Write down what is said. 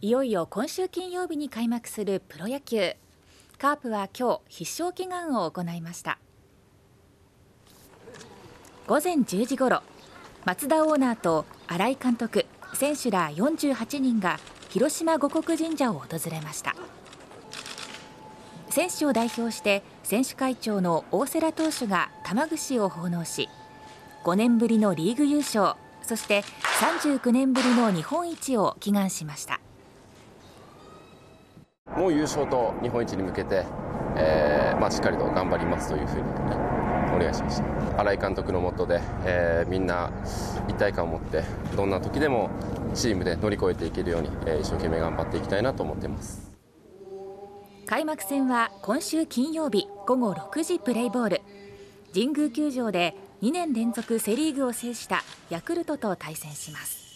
いよいよ今週金曜日に開幕するプロ野球。カープは今日必勝祈願を行いました。午前10時ごろ、松田オーナーと新井監督、選手ら48人が広島護国神社を訪れました。選手を代表して選手会長の大瀬良投手が玉串を奉納し、5年ぶりのリーグ優勝、そして39年ぶりの日本一を祈願しました。もう優勝と日本一に向けて、しっかりと頑張りますというふうに、お願いしました。新井監督の下で、みんな一体感を持って、どんな時でもチームで乗り越えていけるように、一生懸命頑張っていきたいなと思っています。開幕戦は今週金曜日午後6時プレイボール。神宮球場で2年連続セ・リーグを制したヤクルトと対戦します。